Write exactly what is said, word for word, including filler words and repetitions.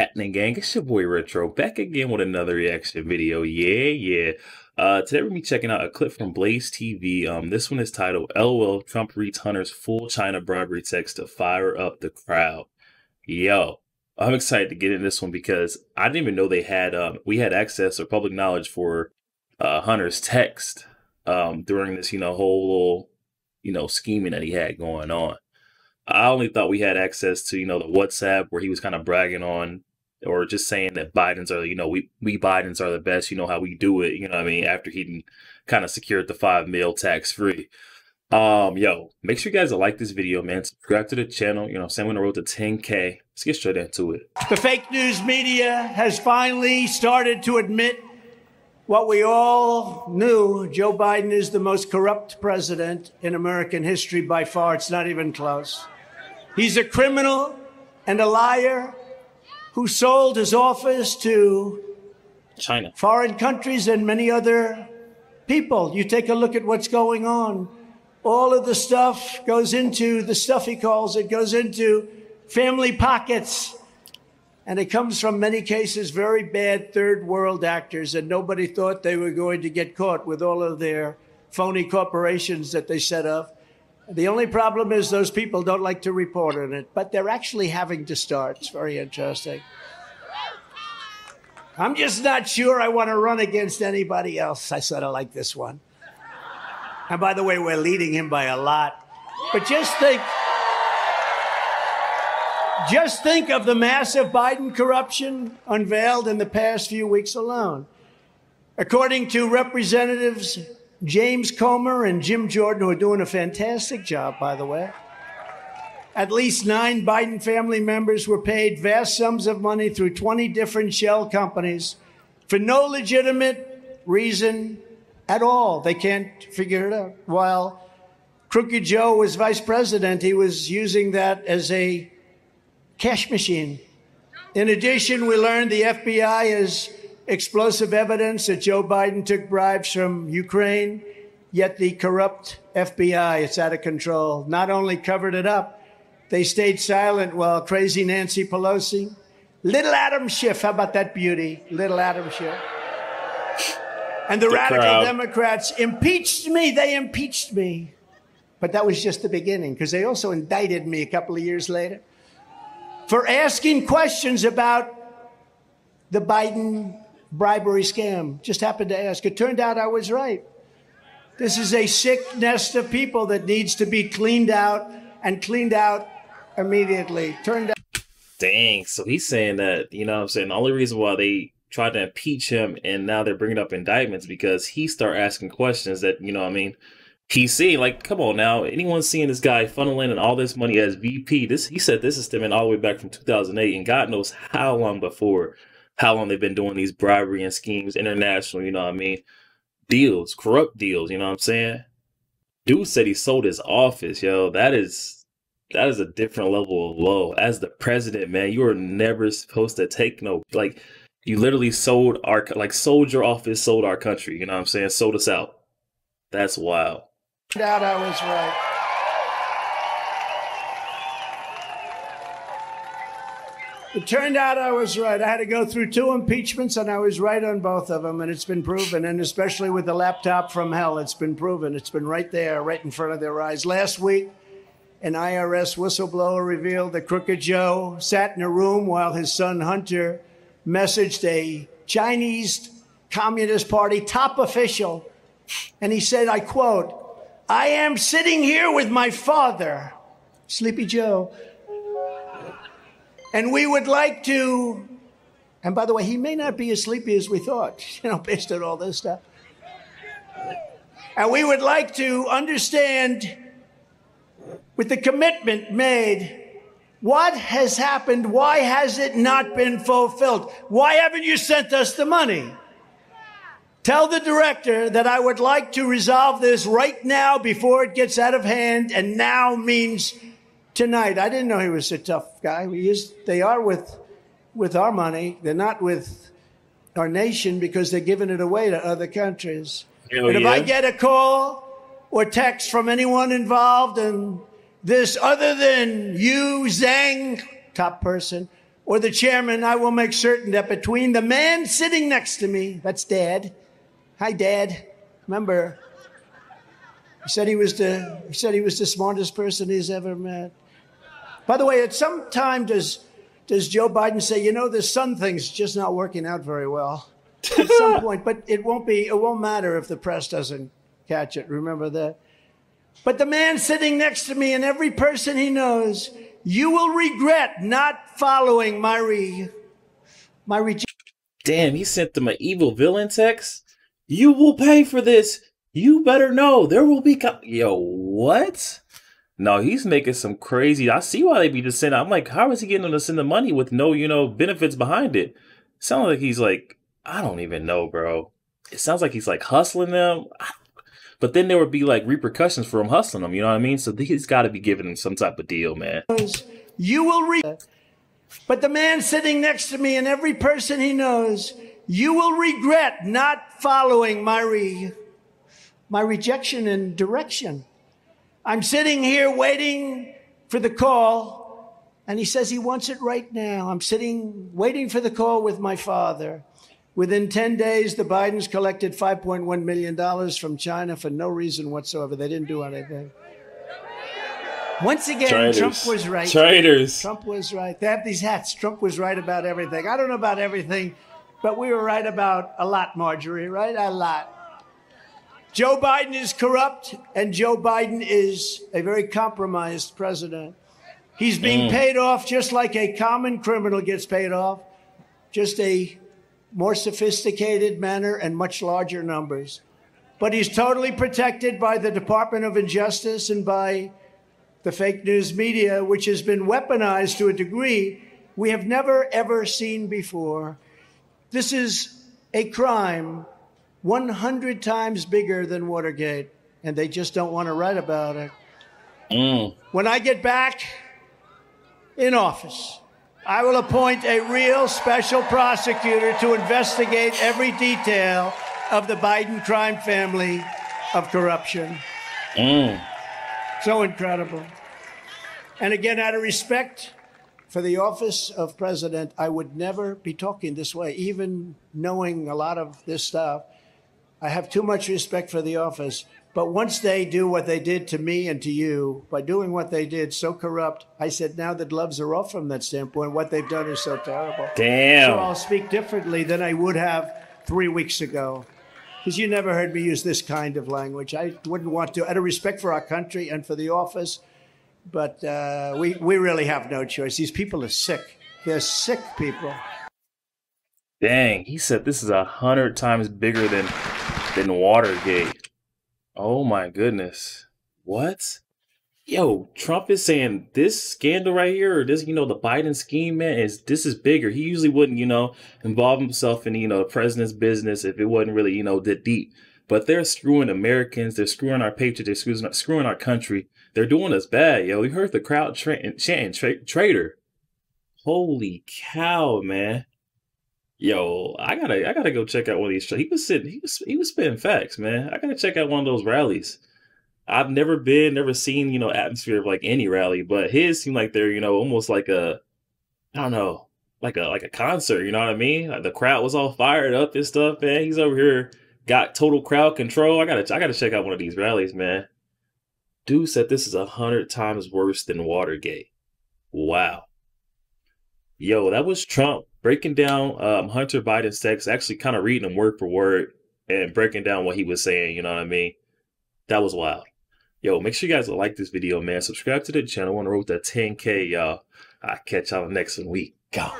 happening, gang? It's your boy Retro, back again with another reaction video. Yeah, yeah. Uh, today we're going to be checking out a clip from Blaze T V. Um, this one is titled, LOL, Trump reads Hunter's full China bribery text to fire up the crowd. Yo, I'm excited to get in this one because I didn't even know they had, um, we had access or public knowledge for uh, Hunter's text um, during this, you know, whole little, you know, scheming that he had going on. I only thought we had access to, you know, the WhatsApp where he was kind of bragging on or just saying that Bidens are, you know, we, we Bidens are the best, you know, how we do it. You know what I mean? After he kind of secured the five mil tax free. Um, yo, make sure you guys like this video, man. Subscribe to the channel. You know, same on the road to ten K. Let's get straight into it. The fake news media has finally started to admit what we all knew. Joe Biden is the most corrupt president in American history by far. It's not even close. He's a criminal and a liar who sold his office to China, foreign countries, and many other people. You take a look at what's going on. All of the stuff goes into the stuff he calls it goes into family pockets. And it comes from many cases, very bad third world actors. And nobody thought they were going to get caught with all of their phony corporations that they set up. The only problem is those people don't like to report on it, but they're actually having to start. It's very interesting. I'm just not sure I want to run against anybody else. I sort of like this one. And by the way, we're leading him by a lot. But just think, just think of the massive Biden corruption unveiled in the past few weeks alone. According to representatives James Comer and Jim Jordan, who are doing a fantastic job, by the way, at least nine Biden family members were paid vast sums of money through twenty different shell companies for no legitimate reason at all. They can't figure it out. While Crooked Joe was vice president, he was using that as a cash machine. In addition, we learned the F B I is explosive evidence that Joe Biden took bribes from Ukraine, yet the corrupt F B I, it's out of control, not only covered it up, they stayed silent while crazy Nancy Pelosi, little Adam Schiff, how about that beauty, little Adam Schiff, and the, the radical crowd. Democrats impeached me. They impeached me. But that was just the beginning, because they also indicted me a couple of years later for asking questions about the Biden bribery scam. Just happened to ask. It turned out I was right. This is a sick nest of people that needs to be cleaned out and cleaned out immediately. Turned out. Dang. So he's saying that, you know what I'm saying? The only reason why they tried to impeach him and now they're bringing up indictments because he started asking questions that, you know what I mean? He's seeing, like, come on now. Anyone seeing this guy funneling and all this money as V P, this, he said this is stemming all the way back from two thousand eight and God knows how long before. How long they've been doing these bribery and schemes, international, you know what I mean? Deals, corrupt deals, you know what I'm saying? Dude said he sold his office, yo. That is, that is a different level of low. As the president, man, you are never supposed to take no, like, you literally sold our, like, sold your office, sold our country, you know what I'm saying? Sold us out. That's wild. That I was right. It turned out I was right. I had to go through two impeachments, and I was right on both of them, and it's been proven, and especially with the laptop from hell, it's been proven. It's been right there, right in front of their eyes. Last week, an I R S whistleblower revealed that Crooked Joe sat in a room while his son Hunter messaged a Chinese Communist Party top official, and he said, I quote, I am sitting here with my father, Sleepy Joe, and we would like to, and by the way, he may not be as sleepy as we thought, you know, based on all this stuff. And we would like to understand, with the commitment made, what has happened? Why has it not been fulfilled? Why haven't you sent us the money? Tell the director that I would like to resolve this right now before it gets out of hand, and now means tonight. I didn't know he was a tough guy. We used, they are with, with our money. They're not with our nation because they're giving it away to other countries. Hell and yeah. If I get a call or text from anyone involved in this other than you, Zhang, top person, or the chairman, I will make certain that between the man sitting next to me, that's Dad. Hi, Dad. Remember, he said he was the, he said he was the smartest person he's ever met. By the way, at some time, does, does Joe Biden say, you know, the sun thing's just not working out very well at some point, but it won't be, it won't matter if the press doesn't catch it. Remember that. But the man sitting next to me and every person he knows, you will regret not following my re, my rejection. Damn, he sent them an evil villain text. You will pay for this. You better know there will be, co yo, what? No, he's making some crazy. I see why they be just sending. I'm like, how is he getting them to send the money with no, you know, benefits behind it? Sounds like he's like, I don't even know, bro. It sounds like he's like hustling them. But then there would be like repercussions for him hustling them. You know what I mean? So he's got to be giving him some type of deal, man. You will regret. But the man sitting next to me and every person he knows, you will regret not following my re, my rejection and direction. I'm sitting here waiting for the call, and he says he wants it right now. I'm sitting waiting for the call with my father. Within ten days, the Bidens collected five point one million dollars from China for no reason whatsoever. They didn't do anything. Once again, Traitors. Trump was right. Traitors. Trump was right. They have these hats. Trump was right about everything. I don't know about everything, but we were right about a lot, Marjorie, right? A lot. Joe Biden is corrupt, and Joe Biden is a very compromised president. He's being mm. paid off just like a common criminal gets paid off, just a more sophisticated manner and much larger numbers. But he's totally protected by the Department of Justice and by the fake news media, which has been weaponized to a degree we have never, ever seen before. This is a crime one hundred times bigger than Watergate, and they just don't want to write about it. Mm. When I get back in office, I will appoint a real special prosecutor to investigate every detail of the Biden crime family of corruption. Mm. So incredible. And again, out of respect for the office of president, I would never be talking this way, even knowing a lot of this stuff. I have too much respect for the office, but once they do what they did to me and to you, by doing what they did, so corrupt, I said, now the gloves are off from that standpoint. What they've done is so terrible. Damn. So I'll speak differently than I would have three weeks ago, because you never heard me use this kind of language. I wouldn't want to, out of respect for our country and for the office, but uh, we, we really have no choice. These people are sick. They're sick people. Dang, he said this is a hundred times bigger than... than Watergate. Oh my goodness. What? Yo, Trump is saying this scandal right here, or this, you know, the Biden scheme, man, is this is bigger. He usually wouldn't, you know, involve himself in, you know, the president's business if it wasn't really, you know, that deep. But they're screwing Americans. They're screwing our patriots. They're screwing, screwing our country. They're doing us bad, yo. You heard the crowd chanting tra tra traitor. Holy cow, man. Yo, I gotta, I gotta go check out one of these. He was sitting, he was, he was spitting facts, man. I gotta check out one of those rallies. I've never been, never seen, you know, atmosphere of like any rally, but his seemed like they're, you know, almost like a, I don't know, like a, like a concert. You know what I mean? Like the crowd was all fired up and stuff, man. He's over here got total crowd control. I gotta, I gotta check out one of these rallies, man. Dude said this is a hundred times worse than Watergate. Wow. Yo, that was Trump breaking down um, Hunter Biden's text, actually kind of reading him word for word and breaking down what he was saying. You know what I mean? That was wild. Yo, make sure you guys like this video, man. Subscribe to the channel. I want to roll that ten K, y'all. I'll catch y'all next week. Go.